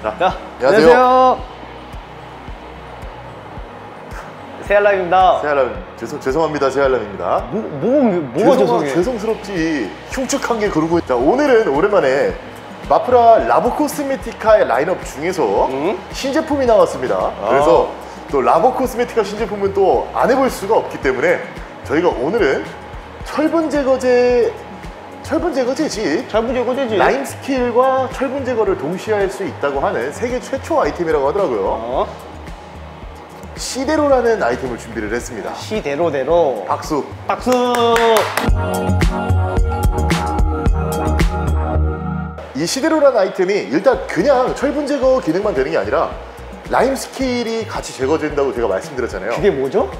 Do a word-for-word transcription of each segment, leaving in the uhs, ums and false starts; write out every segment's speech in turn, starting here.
자, 자 안녕하세요. 안녕하세요. 세알남입니다. 세알남 죄송 죄송합니다. 세알남입니다. 뭐, 뭐, 뭐가 죄송해? 죄송스럽지. 흉측한 게 그러고. 자, 오늘은 오랜만에 마프라 라보코스메티카의 라인업 중에서 음? 신제품이 나왔습니다. 아. 그래서 또 라보코스메티카 신제품은 또 안 해볼 수가 없기 때문에 저희가 오늘은 철분 제거제 철분 제거제지. 철분 제거제지. 라임 스킬과 철분 제거를 동시에 할 수 있다고 하는 세계 최초 아이템이라고 하더라고요. 어? 시데로라는 아이템을 준비를 했습니다. 시데로데로. 박수. 박수. 이 시데로라는 아이템이 일단 그냥 철분 제거 기능만 되는 게 아니라 라임 스킬이 같이 제거된다고 제가 말씀드렸잖아요. 그게 뭐죠?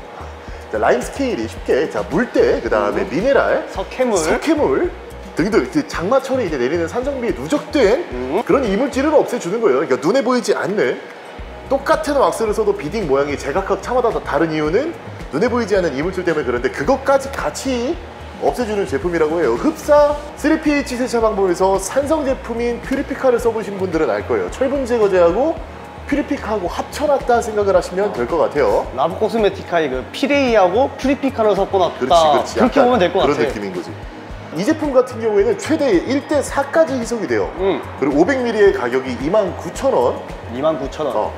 자, 라임 스케일이 쉽게 자 물때, 그 다음에 음. 미네랄, 석회물, 석회물 등등 장마철에 이제 내리는 산성비에 누적된 음. 그런 이물질을 없애주는 거예요. 그러니까 눈에 보이지 않는, 똑같은 왁스를 써도 비딩 모양이 제각각 차마다 다 다른 이유는 눈에 보이지 않는 이물질 때문에 그런데 그것까지 같이 없애주는 제품이라고 해요. 흡사 쓰리 피에이치 세차 방법에서 산성 제품인 퓨리피카를 써보신 분들은 알 거예요. 철분 제거제하고 퓨리픽하고 합쳐놨다 생각을 하시면 될 것 같아요. 라보코스메티카의 그 피레이하고 퓨리피카를 섞어놨다. 그렇지, 그렇지. 그렇게 보면 될 것 같아요. 그런 느낌인 거지. 이 제품 같은 경우에는 최대 일 대 사까지 희석이 돼요. 음. 그리고 오백 밀리리터의 가격이 이만 구천 원. 이만 구천 원. 어.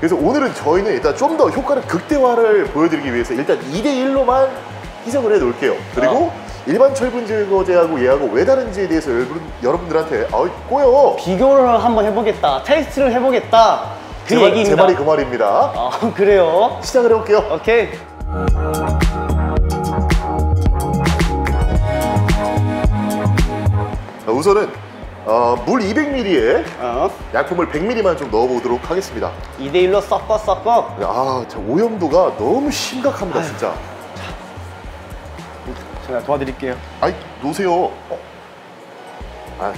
그래서 오늘은 저희는 일단 좀 더 효과를 극대화를 보여드리기 위해서 일단 이 대 일로만 희석을 해 놓을게요. 그리고 어. 일반 철분 제거제하고 얘하고 왜 다른지에 대해서 여러분, 여러분들한테 아이 꼬여 비교를 한번 해보겠다, 테스트를 해보겠다, 그 제 얘기입니다. 제 말이 그 말입니다. 아, 그래요? 시작을 해볼게요. 오케이. 자, 우선은 어, 물 이백 밀리리터에 어. 약품을 백 밀리리터만 좀 넣어보도록 하겠습니다. 이 대 일로 섞어 섞어. 아, 저 오염도가 너무 심각합니다. 아유. 진짜 제가 도와드릴게요. 아이, 놓으세요. 어. 아,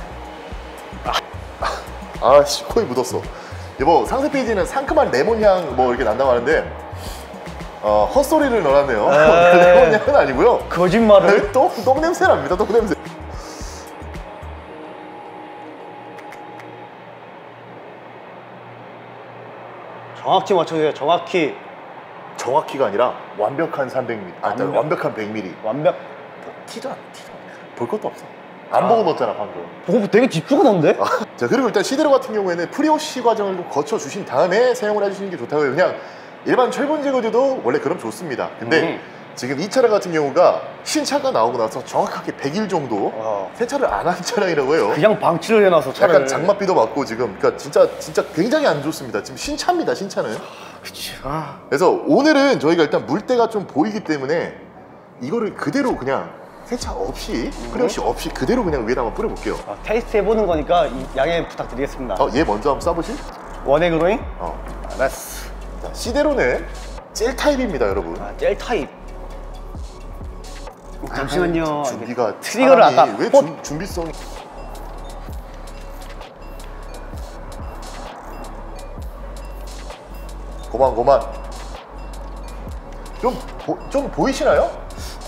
아, 아, 씨, 코에 묻었어. 이거 상세 페이지는 상큼한 레몬향 뭐 이렇게 난다고 하는데 어, 헛소리를 넣어놨네요. 레몬향은 아니고요. 거짓말을. 똥, 똥 냄새 납니다. 똥 냄새. 정확히 맞춰주세요. 정확히. 정확히가 아니라 완벽한 삼백 밀리리터. 아, 완벽. 완벽한 백 밀리리터. 완벽. 티도 안, 티도 볼 것도 없어. 안 아. 보고 넣었잖아 방금. 보고 되게 집중하던데? 아. 자, 그리고 일단 시데로 같은 경우에는 프리워시 과정을 거쳐주신 다음에 사용을 해주시는 게 좋다고요. 그냥 일반 철분 제거제도 원래 그럼 좋습니다. 근데 음. 지금 이 차량 같은 경우가 신차가 나오고 나서 정확하게 백 일 정도 어. 세차를 안 한 차량이라고 해요. 그냥 방치를 해놔서 차를. 약간 장맛비도 맞고 지금 그러니까 진짜 진짜 굉장히 안 좋습니다. 지금 신차입니다. 신차는. 아, 그치. 아. 그래서 오늘은 저희가 일단 물때가 좀 보이기 때문에 이거를 그대로 그냥 세차 없이, 프리워시 없이 그대로 그냥 위에다 한번 뿌려볼게요. 아, 테스트 해보는 거니까 양해 부탁드리겠습니다. 어, 얘 먼저 한번 싸보실? 원액으로잉? 어, 알았어. 자, 시데로는 젤 타입입니다, 여러분. 아, 젤 타입. 아, 잠시만요. 준비가 트리거를 아까 왜 어? 주, 준비성이? 고만 고만. 좀 보, 좀 보이시나요?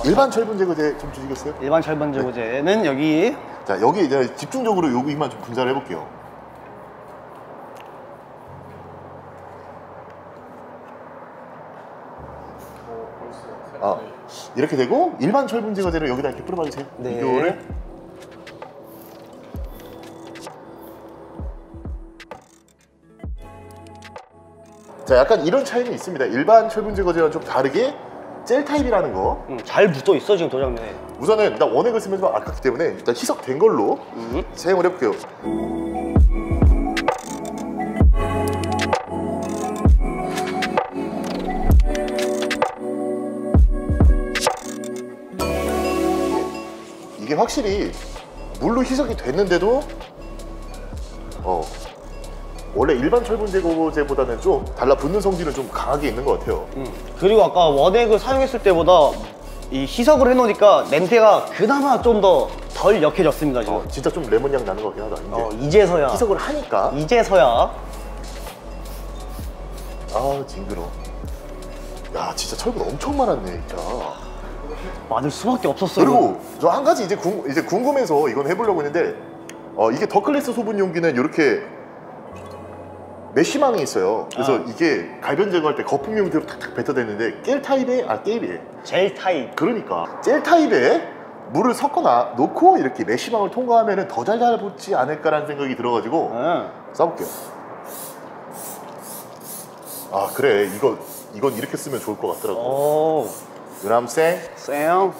일반 철분 제거제 좀 주시겠어요? 일반 철분 제거제는 네. 여기. 자, 여기 이제 집중적으로 여기만 좀 분사를 해볼게요. 아, 이렇게 되고 일반 철분 제거제를 여기다 이렇게 뿌려봐주세요. 네. 이거를. 자, 약간 이런 차이는 있습니다. 일반 철분 제거제랑 좀 다르게. 젤 타입이라는 거. 응, 잘 묻어 있어 지금 도장면에. 우선은 일단 원액을 쓰면 좀 아깝기 때문에 일단 희석된 걸로 음. 사용을 해볼게요. 이게 확실히 물로 희석이 됐는데도 어 원래 일반 철분 제거제보다는 좀 달라붙는 성질은 좀 강하게 있는 것 같아요. 음. 그리고 아까 원액을 사용했을 때보다 이 희석을 해놓으니까 냄새가 그나마 좀 더 덜 역해졌습니다 지금. 어, 진짜 좀 레몬 향 나는 것 같긴 하다. 이제. 어, 이제서야 희석을 하니까. 이제서야. 아, 징그러. 야, 진짜 철분 엄청 많았네 진짜. 많을 수밖에 없었어요. 그리고 저 한 가지 이제, 궁, 이제 궁금해서 이건 해보려고 했는데 어, 이게 더 클래스 소분 용기는 이렇게 메쉬망이 있어요. 그래서 아. 이게 갈변 제거할 때 거품이 그대로 탁탁 뱉어대는데 겔 타입에, 아 겔이래 젤 타입. 그러니까 젤 타입에 물을 섞어 놓고 이렇게 메쉬망을 통과하면 더 잘 잘 붙지 않을까라는 생각이 들어가지고 음. 싸볼게요. 아 그래 이거, 이건 이렇게 쓰면 좋을 것 같더라고. 유람생 쌩.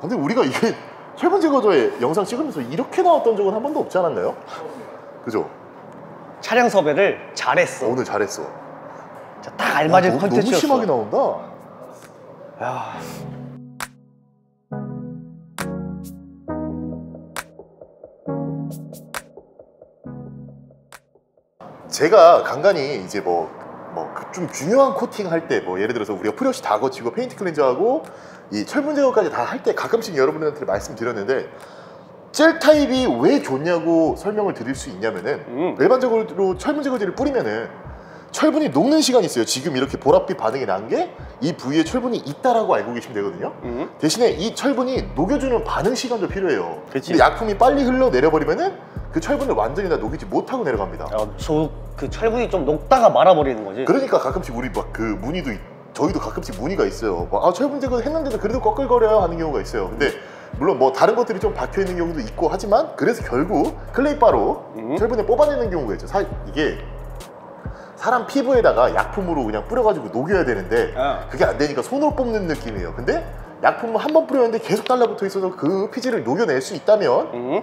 근데 우리가 이게 철분 제거제 영상 찍으면서 이렇게 나왔던 적은 한 번도 없지 않았나요? 그죠? 촬영 섭외를 잘했어. 오늘 잘했어. 자, 딱 알맞은 컨텐츠였어. 너무 심하게 나온다. 야. 제가 간간히 이제 뭐 뭐 좀 중요한 코팅 할 때 뭐 예를 들어서 우리가 프리워시 다 거치고 페인트 클렌저하고 이 철분 제거까지 다 할 때 가끔씩 여러분들한테 말씀드렸는데 젤 타입이 왜 좋냐고 설명을 드릴 수 있냐면은 음. 일반적으로 철분 제거제를 뿌리면은 철분이 녹는 시간이 있어요. 지금 이렇게 보랏빛 반응이 난 게 이 부위에 철분이 있다라고 알고 계시면 되거든요. 음. 대신에 이 철분이 녹여주는 반응 시간도 필요해요. 그치. 근데 약품이 빨리 흘러 내려버리면은 그 철분을 완전히 다 녹이지 못하고 내려갑니다. 야, 저 그 철분이 좀 녹다가 말아버리는 거지. 그러니까 가끔씩 우리 막 그 문의도 있, 저희도 가끔씩 문의가 있어요. 막 아, 철분 제거 했는데도 그래도 꺼끌거려요 하는 경우가 있어요. 근데 물론 뭐 다른 것들이 좀 박혀 있는 경우도 있고 하지만 그래서 결국 클레이바로 음. 철분을 뽑아내는 경우가 있죠. 사, 이게 사람 피부에다가 약품으로 그냥 뿌려가지고 녹여야 되는데 어. 그게 안 되니까 손으로 뽑는 느낌이에요. 근데 약품을 한 번 뿌렸는데 계속 달라붙어 있어서 그 피지를 녹여낼 수 있다면 음.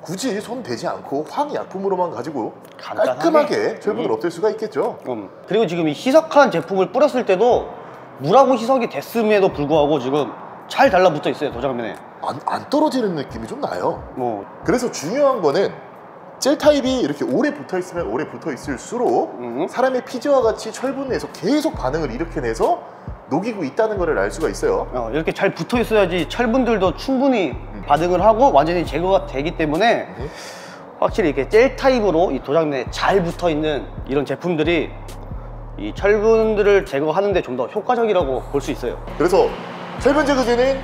굳이 손 대지 않고 황 약품으로만 가지고 간단하게? 깔끔하게 철분을 음. 없앨 수가 있겠죠. 음. 그리고 지금 이 희석한 제품을 뿌렸을 때도 물하고 희석이 됐음에도 불구하고 지금 잘 달라붙어 있어요. 도장면에 안, 안 떨어지는 느낌이 좀 나요. 뭐. 그래서 중요한 거는 젤 타입이 이렇게 오래 붙어있으면 오래 붙어있을수록 음. 사람의 피지와 같이 철분에서 계속 반응을 일으켜내서 녹이고 있다는 걸 알 수가 있어요. 어, 이렇게 잘 붙어있어야지 철분들도 충분히 음. 반응을 하고 완전히 제거가 되기 때문에 음. 확실히 이렇게 젤 타입으로 이 도장면에 잘 붙어있는 이런 제품들이 이 철분들을 제거하는 데 좀 더 효과적이라고 볼 수 있어요. 그래서 철분 제거제는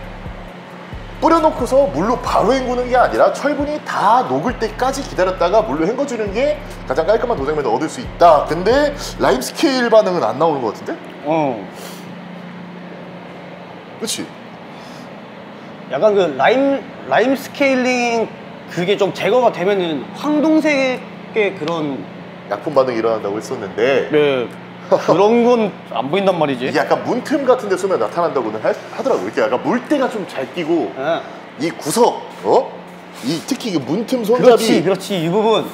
뿌려놓고서 물로 바로 헹구는 게 아니라 철분이 다 녹을 때까지 기다렸다가 물로 헹궈주는 게 가장 깔끔한 도장면을 얻을 수 있다. 근데 라임 스케일 반응은 안 나오는 것 같은데? 어. 그치? 약간 그 라임, 라임 스케일링 그게 좀 제거가 되면은 황동색의 그런 약품 반응이 일어난다고 했었는데 네. 그런 건 안 보인단 말이지. 이게 약간 문틈 같은 데 쓰면 나타난다고는 하, 하더라고. 이렇게 약간 물때가 좀 잘 끼고 아. 이 구석, 어? 이 특히 이 문틈 손잡이. 그렇지, 그렇지. 이 부분.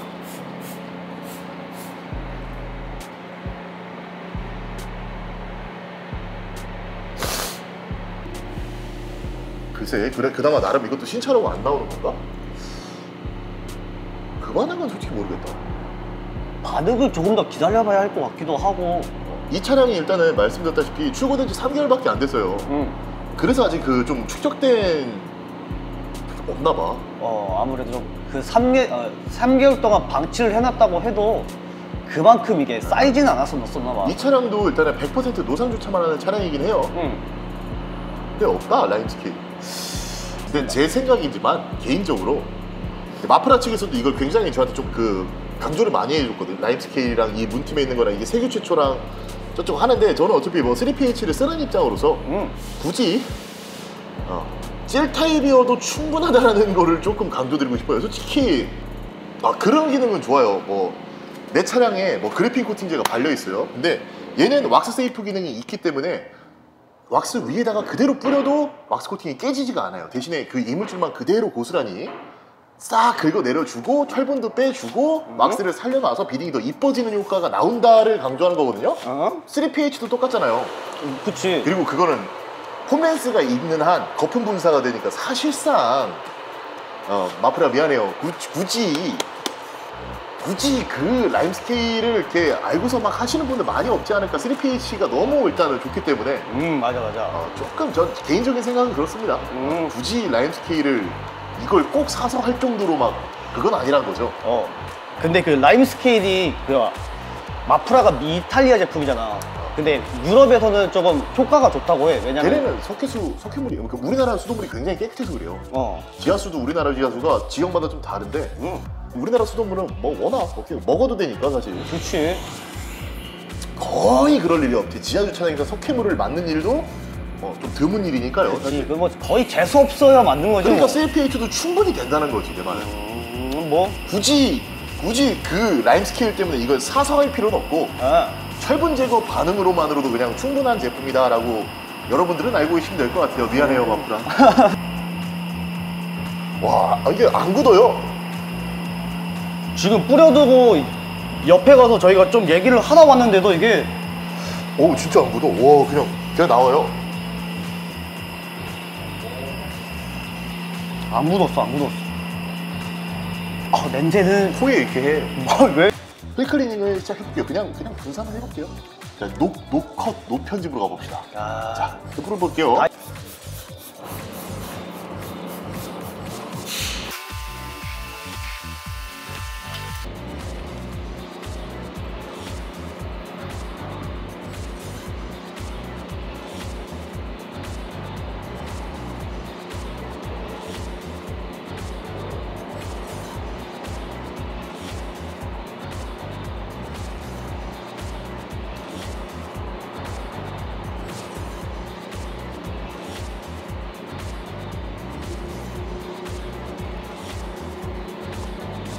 글쎄, 그래 그나마 나름 이것도 신차라고 안 나오는 건가? 그만한 건 솔직히 모르겠다. 반응을 조금 더 기다려봐야 할 것 같기도 하고. 이 차량이 일단은 말씀드렸다시피 출고된 지 삼 개월밖에 안 됐어요. 음. 그래서 아직 그 좀 축적된 없나 봐. 어 아무래도 좀 그 삼 개월 동안 방치를 해놨다고 해도 그만큼 이게 쌓이지는 않아서 못 썼나 봐. 이 차량도 일단은 백 퍼센트 노상 주차만 하는 차량이긴 해요. 음. 근데 없다 라임 스킬. 근데 제 생각이지만 개인적으로 마프라 측에서도 이걸 굉장히 저한테 좀 그 강조를 많이 해줬거든. 라임 스케일이랑 이 문틈에 있는 거랑 이게 세계 최초랑 저쪽 하는데 저는 어차피 뭐 쓰리 피에이치를 쓰는 입장으로서 음. 굳이 어, 젤 타입이어도 충분하다라는 거를 조금 강조드리고 싶어요. 솔직히 아, 그런 기능은 좋아요. 뭐 내 차량에 뭐 그래핀 코팅제가 발려 있어요. 근데 얘는 왁스 세이프 기능이 있기 때문에 왁스 위에다가 그대로 뿌려도 왁스 코팅이 깨지지가 않아요. 대신에 그 이물질만 그대로 고스란히 싹 긁어내려주고 철분도 빼주고 음. 왁스를 살려놔서 비딩이 더 이뻐지는 효과가 나온다를 강조하는 거거든요. 어? 쓰리 피에이치도 똑같잖아요. 음, 그치. 그리고 그거는 포맨스가 있는 한 거품 분사가 되니까 사실상 어, 마프라 미안해요. 구, 굳이 굳이 그 라임 스케일을 이렇게 알고서 막 하시는 분들 많이 없지 않을까. 쓰리 피에이치가 너무 일단은 좋기 때문에 음 맞아 맞아 어, 조금 전 개인적인 생각은 그렇습니다. 음. 굳이 라임 스케일을 이걸 꼭 사서 할 정도로 막 그건 아니란 거죠. 어. 근데 그 라임 스케일이 그 마프라가 이탈리아 제품이잖아. 어. 근데 유럽에서는 조금 효과가 좋다고 해. 왜냐면 걔네는 석회수, 석회물이, 그러니까 우리나라 수돗물이 굉장히 깨끗해서 그래요. 어. 지하수도 우리나라 지하수가 지역마다 좀 다른데 응. 우리나라 수돗물은 뭐 워낙 먹어도 되니까 사실. 그렇지. 거의 그럴 일이 없지. 지하 주차장에서 석회물을 맞는 일도 뭐 좀 드문 일이니까요. 그렇지. 뭐 거의 재수 없어야 맞는 거죠. 그러니까 쓰리 피에이치도 충분히 된다는 거지 내 말은. 음, 뭐 굳이 굳이 그 라임 스케일 때문에 이걸 사서 할 필요는 없고. 아. 철분 제거 반응으로만으로도 그냥 충분한 제품이다 라고 여러분들은 알고 계시면 될 것 같아요. 미안해요 마프라. 와 이게 안 굳어요. 지금 뿌려두고 옆에 가서 저희가 좀 얘기를 하다 왔는데도 이게 오 진짜 안 굳어. 와 그냥 그냥 나와요. 안 굳었어 안 굳었어. 아 냄새는 코에 이렇게 해. 아 왜? 힐클리닝을 시작해볼게요. 그냥, 그냥 분산을 해볼게요. 자, 노, 노컷, 노편집으로 가봅시다. 아... 자, 옆으로 볼게요. 아...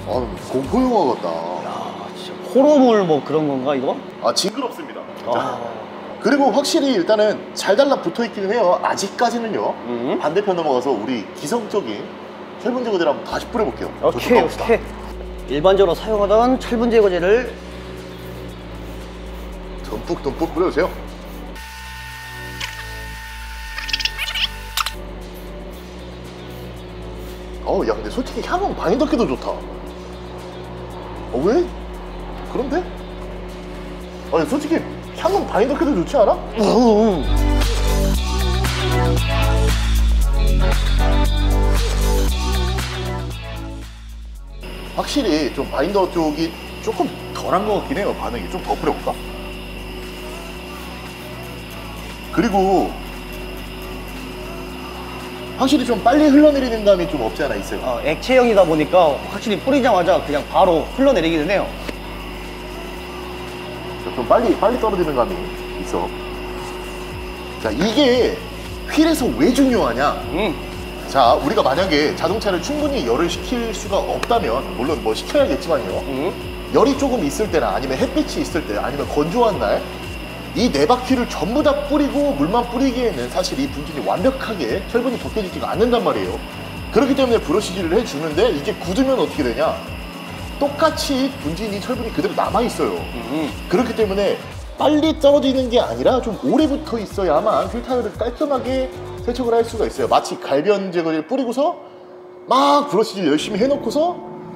아, 공포영화 같다. 야, 진짜 호러물 뭐 그런 건가 이거? 아, 징그럽습니다. 아... 그리고 확실히 일단은 잘 달라붙어 있기는 해요. 아직까지는요. 음? 반대편 넘어가서 우리 기성적인 철분 제거제를 한번 다시 뿌려볼게요. 오케이, 오케이. 일반적으로 사용하던 철분 제거제를 듬뿍듬뿍 뿌려주세요. 어우, 야 근데 솔직히 향은 방인덕기도 좋다. 어, 왜? 그런데? 아니 솔직히 향은 바인더케도 좋지 않아? 확실히 좀 바인더 쪽이 조금 덜한 것 같긴 해요. 반응이 좀 더 뿌려볼까? 그리고 확실히 좀 빨리 흘러내리는 감이 좀 없지 않아 있어요. 어, 액체형이다 보니까 확실히 뿌리자마자 그냥 바로 흘러내리기는 해요. 좀 빨리 빨리 떨어지는 감이 있어. 자 이게 휠에서 왜 중요하냐. 음. 자 우리가 만약에 자동차를 충분히 열을 식힐 수가 없다면 물론 뭐 식혀야겠지만요. 음. 열이 조금 있을 때나 아니면 햇빛이 있을 때 아니면 건조한 날 이 네 바퀴를 전부 다 뿌리고 물만 뿌리기에는 사실 이 분진이 완벽하게 철분이 벗겨지지가 않는단 말이에요. 그렇기 때문에 브러시질을 해주는데 이게 굳으면 어떻게 되냐. 똑같이 분진이 철분이 그대로 남아있어요. 음. 그렇기 때문에 빨리 떨어지는 게 아니라 좀 오래 붙어 있어야만 휠 타이어를 깔끔하게 세척을 할 수가 있어요. 마치 갈변 제거제를 뿌리고서 막 브러시질 열심히 해놓고서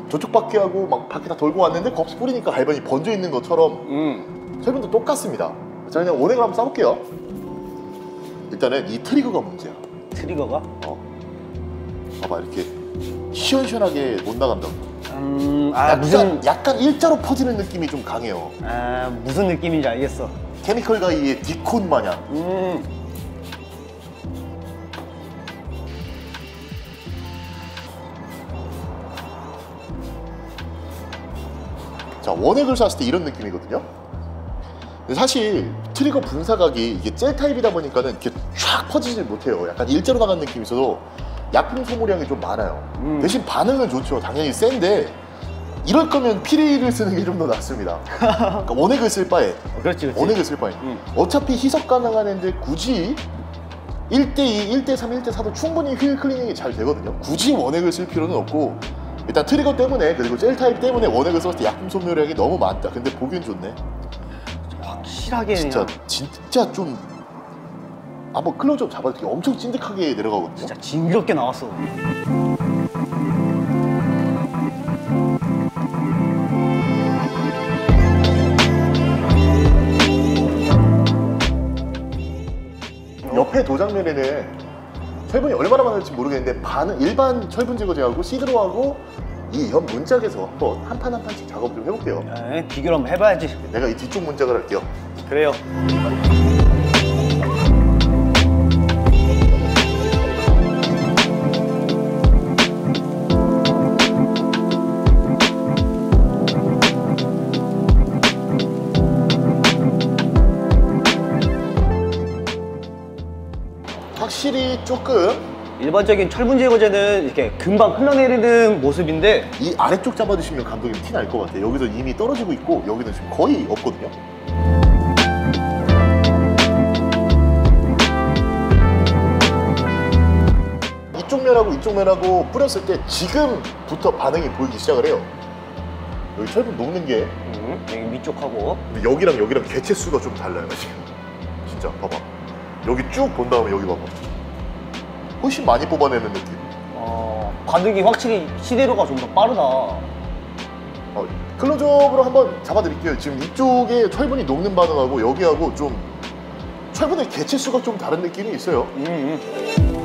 저쪽 바퀴하고 막 바퀴 다 돌고 왔는데 거기서 뿌리니까 갈변이 번져 있는 것처럼 음. 철분도 똑같습니다. 자 그냥 원액을 한번 싸볼게요. 일단은 이 트리거가 문제야. 트리거가? 어. 봐봐 이렇게 시원시원하게 못 나간다고. 음... 아 약간, 무슨... 약간 일자로 퍼지는 느낌이 좀 강해요. 아 무슨 느낌인지 알겠어. 케미컬 가이의 디콘 마냥. 음. 자 원액을 쐈을 때 이런 느낌이거든요. 사실 트리거 분사각이 이게 젤 타입이다 보니까는 이렇게 쫙 퍼지질 못해요. 약간 일자로 나간 느낌이 있어도 약품 소모량이 좀 많아요. 음. 대신 반응은 좋죠. 당연히 센데 이럴 거면 피레이를 쓰는 게 좀 더 낫습니다. 그러니까 원액을 쓸 바에 어, 그렇지, 그렇지. 원액을 쓸 바에 음. 어차피 희석 가능한 애인데 굳이 일 대 이, 일 대 삼, 일 대 사도 충분히 휠 클리닝이 잘 되거든요. 굳이 원액을 쓸 필요는 없고 일단 트리거 때문에 그리고 젤 타입 때문에 원액을 썼을 때 약품 소모량이 너무 많다. 근데 보기엔 좋네. 확실하게 진짜 그냥. 진짜 좀 한번 클로즈업 잡아도 되게 엄청 찐득하게 내려가거든요. 진짜 징그럽게 나왔어. 옆에 도장면에는 철분이 얼마나 많을지 모르겠는데 반은 일반 철분 제거제하고 시드로하고 이 옆 문짝에서 한번 한 판 한 판씩 작업 좀 해볼게요. 에이, 비교를 한번 해봐야지. 내가 이 뒤쪽 문짝을 할게요. 그래요. 확실히 조금 일반적인 철분 제거제는 이렇게 금방 흘러내리는 모습인데 이 아래쪽 잡아주시면 감독님 티 날 것 같아요. 여기서 이미 떨어지고 있고 여기는 지금 거의 없거든요. 이쪽 면하고 이쪽 면하고 뿌렸을 때 지금부터 반응이 보이기 시작을 해요. 여기 철분 녹는 게 음, 여기 위쪽하고 근데 여기랑 여기랑 개체수가 좀 달라요 지금. 진짜 봐봐. 여기 쭉 본 다음에 여기 봐봐. 훨씬 많이 뽑아내는 느낌. 어, 가득이 확실히 시데로가 좀 더 빠르다. 어, 클로즈업으로 한번 잡아드릴게요. 지금 이쪽에 철분이 녹는 반응하고 여기하고 좀 철분의 개체수가 좀 다른 느낌이 있어요. 음, 음.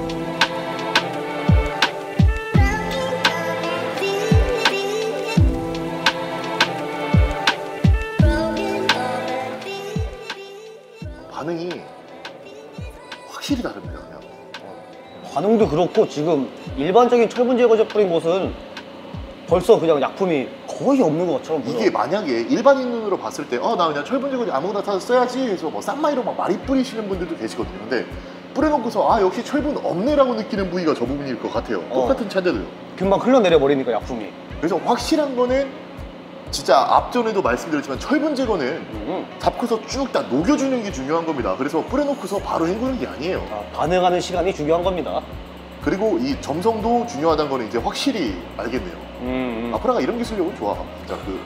반응이 확실히 다릅니다. 그냥. 반응도 그렇고 지금 일반적인 철분 제거제 뿌린 곳은 벌써 그냥 약품이 거의 없는 것처럼 보여요. 이게 만약에 일반인 눈으로 봤을 때 어, 나 그냥 철분 제거제 아무거나 타서 써야지 해서 뭐 싼마이로 막 많이 뿌리시는 분들도 계시거든요. 근데 뿌려놓고서 아 역시 철분 없네라고 느끼는 부위가 저 부분일 것 같아요. 똑같은 어, 차대도요. 금방 흘러내려 버리니까 약품이. 그래서 확실한 거는 진짜 앞전에도 말씀드렸지만 철분 제거는 음. 잡고서 쭉 다 녹여주는 게 중요한 겁니다. 그래서 뿌려놓고서 바로 헹구는 게 아니에요. 아, 반응하는 시간이 중요한 겁니다. 그리고 이 점성도 중요하다는 거는 이제 확실히 알겠네요. 음. 마프라가 이런 기술력은 좋아. 진짜 그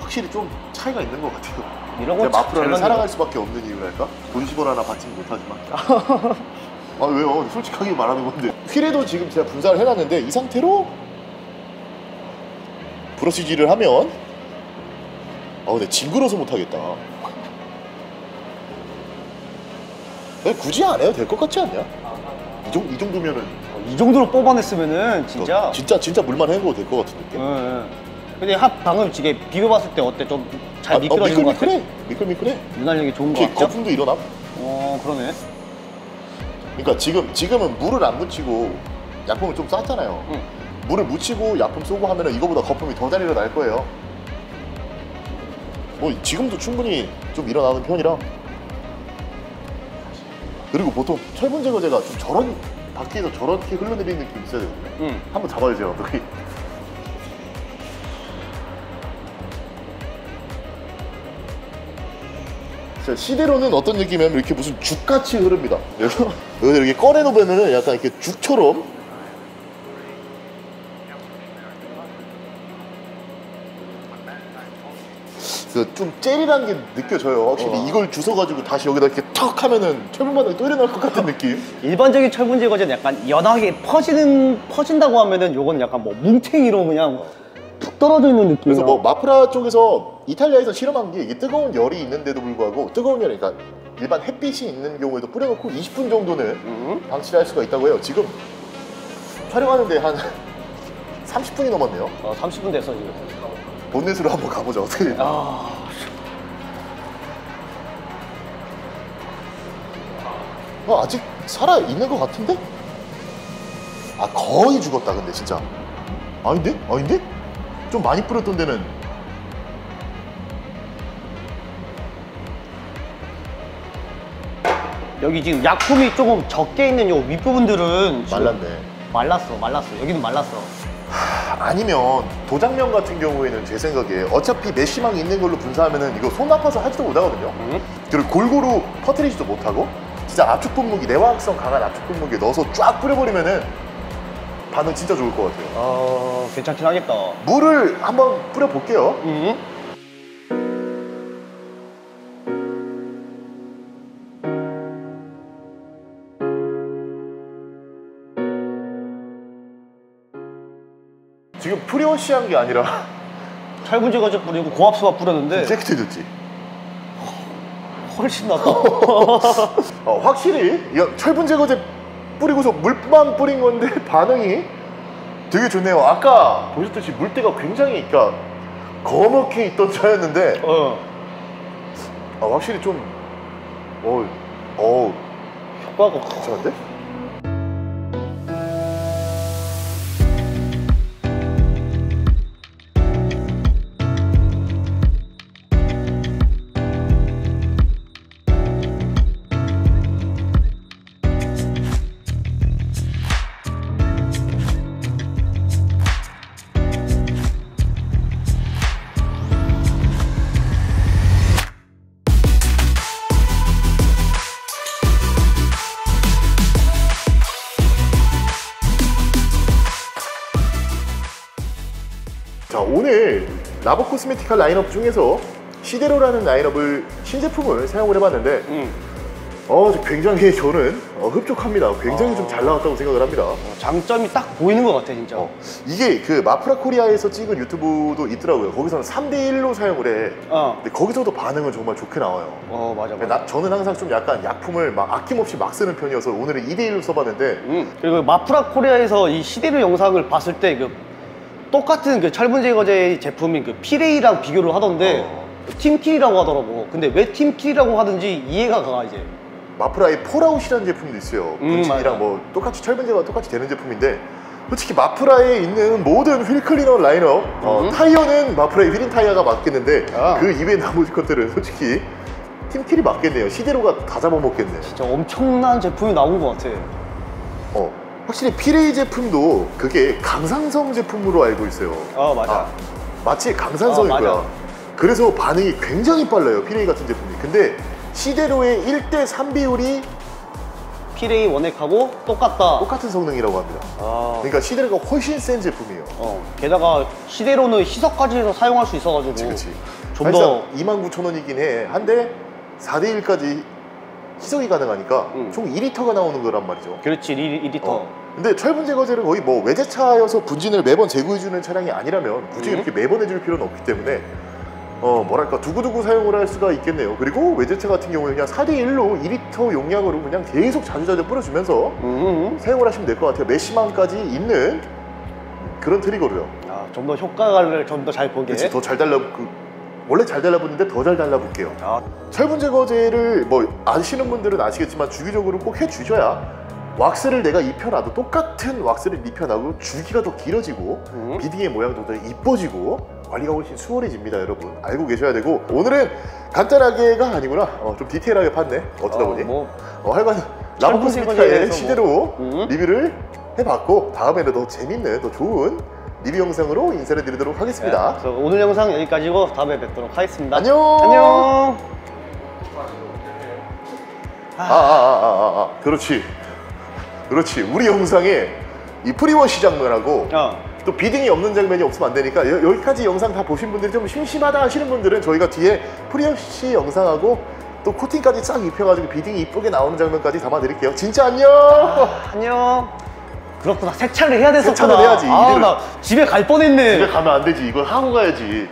확실히 좀 차이가 있는 것 같아요. 이런 건 마프라를 사랑할 수밖에 없는 이유랄까? 돈 십원 하나 받지는 못하지만. 아 왜요? 솔직하게 말하는 건데. 휠에도 지금 제가 분사를 해놨는데 이 상태로 브러시질을 하면 아 근데 징그러서 못하겠다. 굳이 안 해도 될 것 같지 않냐? 이, 정, 이 정도면은 어, 이 정도로 뽑아냈으면은 진짜 진짜 진짜 물만 헹궈도 될 것 같은 느낌. 네, 네. 근데 핫 방금 지게 비벼봤을 때 어때? 좀 잘 미끄러진 것 같아? 미끌미끌해. 유난력이 좋은 거 같죠? 거품도 일어나? 어 그러네. 그러니까 지금, 지금은 물을 안 묻히고 약품을 좀 쌌잖아요. 응. 물을 묻히고 약품 쏘고 하면 이거보다 거품이 더 잘 일어날 거예요. 뭐 지금도 충분히 좀 일어나는 편이라. 그리고 보통 철분 제거제가 좀 저런 바퀴에서 저렇게 흘러내리는 느낌이 있어야 되거든요. 응. 한번 잡아주세요. 어떻게. 시데로는 어떤 느낌이냐면 이렇게 무슨 죽같이 흐릅니다. 그래서 이렇게 꺼내놓으면 약간 이렇게 죽처럼 좀 젤이라는 게 느껴져요. 확실히 어. 이걸 주워가지고 다시 여기다 이렇게 턱 하면은 철분 반응이 또 일어날 것 같은 느낌. 일반적인 철분 제거제는 약간 연하게 퍼지는 퍼진다고 하면은 요건 약간 뭐 뭉탱이로 그냥 푹 떨어져 있는 느낌. 그래서 뭐 마프라 쪽에서 이탈리아에서 실험한 게 이게 뜨거운 열이 있는데도 불구하고 뜨거운 열이 그러니까 일반 햇빛이 있는 경우에도 뿌려놓고 이십분 정도는 음. 방치를 할 수가 있다고 해요. 지금 촬영하는데 한 삼십분이 넘었네요. 어, 삼십분 됐어 지금. 본넷으로 한번 가보자. 어떻게 되나? 아... 어, 아직 살아 있는 것 같은데? 아 거의 죽었다 근데 진짜. 아닌데? 아닌데? 좀 많이 뿌렸던 데는 여기 지금 약품이 조금 적게 있는 요 윗부분들은 말랐네. 말랐어 말랐어 여기는 말랐어. 하, 아니면 도장면 같은 경우에는 제 생각에 어차피 메쉬망이 있는 걸로 분사하면은 이거 손 아파서 하지도 못하거든요. 음? 그리고 골고루 퍼뜨리지도 못하고 진짜 압축 분무기 내화학성 강한 압축 분무기에 넣어서 쫙 뿌려버리면은 반응 진짜 좋을 것 같아요. 어, 괜찮긴 하겠다. 물을 한번 뿌려볼게요. 음? 지금 프리워시한 게 아니라 철분 제거제 뿌리고 고압수압 뿌렸는데 섹트해졌지. 훨씬 낫다. 어, 확실히 철분 제거제 뿌리고서 물만 뿌린 건데 반응이 되게 좋네요. 아까 보셨듯이 물때가 굉장히 그러니까 거멓게 있던 차였는데 어. 아, 확실히 좀 어우 어우 효과가 괜찮은데? 오늘 라보코스메티카 라인업 중에서 시데로라는 라인업을 신제품을 사용을 해봤는데 음. 어, 굉장히 저는 어, 흡족합니다. 굉장히 아... 좀 잘 나왔다고 생각을 합니다. 장점이 딱 보이는 것 같아 진짜. 어, 이게 그 마프라 코리아에서 찍은 유튜브도 있더라고요. 거기서는 삼 대 일로 사용을 해. 어. 근데 거기서도 반응은 정말 좋게 나와요. 어 맞아, 맞아. 나, 저는 항상 좀 약간 약품을 막 아낌없이 막 쓰는 편이어서 오늘은 이 대 일로 써봤는데 음. 그리고 마프라 코리아에서 이 시데로 영상을 봤을 때 그 똑같은 그 철분 제거제 제품인 그 피레이랑 비교를 하던데 어. 팀킬이라고 하더라고. 근데 왜 팀킬이라고 하든지 이해가 가 이제. 마프라의 폴아웃이라는 제품도 있어요. 분칠이랑 음, 뭐 똑같이 철분 제거가 똑같이 되는 제품인데 솔직히 마프라에 있는 모든 휠 클리너 라인업 어, 타이어는 마프라의 휠인 타이어가 맞겠는데 아. 그 이외 나머지 것들은 솔직히 팀킬이 맞겠네요. 시데로가 다 잡아먹겠네. 진짜 엄청난 제품이 나온 것 같아. 어. 확실히 피레이 제품도 그게 강산성 제품으로 알고 있어요. 어 맞아. 아, 마치 강산성이고요. 어, 그래서 반응이 굉장히 빨라요. 피레이 같은 제품이. 근데 시데로의 일 대 삼 비율이 피레이 원액하고 똑같다. 똑같은 성능이라고 합니다. 아. 그러니까 시데로가 훨씬 센 제품이에요. 어. 게다가 시데로는 희석까지 해서 사용할 수 있어가지고. 그렇지. 좀 더 이만 구천 원이긴 해. 한데 사 대 일까지 희석이 가능하니까 음. 총 이 리터가 나오는 거란 말이죠. 그렇지, 이 리터. 어. 근데 철분 제거제를 거의 뭐 외제차여서 분진을 매번 제거해주는 차량이 아니라면 굳이 음. 이렇게 매번 해줄 필요는 없기 때문에 어 뭐랄까 두고두고 사용을 할 수가 있겠네요. 그리고 외제차 같은 경우는 그냥 사 대 일로 이 리터 용량으로 그냥 계속 자주자주 뿌려주면서 음. 사용을 하시면 될 것 같아요. 메시망까지 있는 그런 트리거로요. 아, 좀 더 효과를 좀 더 잘 보게. 그렇지, 더 잘 달라. 그... 원래 잘 달라붙는데 더 잘 달라붙게요. 아. 철분 제거제를 뭐 아시는 분들은 아시겠지만 주기적으로 꼭 해주셔야 왁스를 내가 입혀놔도 똑같은 왁스를 입혀놔도 줄기가 더 길어지고 음. 비딩의 모양도 더 이뻐지고 관리가 훨씬 수월해집니다. 여러분 알고 계셔야 되고 오늘은 간단하게가 아니구나. 어, 좀 디테일하게 팠네 어쩌다 어, 보니 뭐. 어, 하여간 라보코스메티카의 시대로 뭐. 음. 리뷰를 해봤고 다음에는 더 재밌는 더 좋은 리뷰 영상으로 인사를 드리도록 하겠습니다. 네, 그래서 오늘 영상 여기까지고 다음에 뵙도록 하겠습니다. 안녕. 안녕. 아아아아 아, 아, 아. 그렇지 그렇지 우리 영상에 이 프리워시 장면하고 어. 또 비딩이 없는 장면이 없으면 안 되니까 여, 여기까지 영상 다 보신 분들이 좀 심심하다 하시는 분들은 저희가 뒤에 프리워시 영상하고 또 코팅까지 싹 입혀가지고 비딩이 이쁘게 나오는 장면까지 담아드릴게요. 진짜 안녕. 아, 안녕. 그렇구나. 세차를 해야 돼서 세차를 해야지. 아, 나 집에 갈 뻔했네. 집에 가면 안 되지. 이걸 하고 가야지.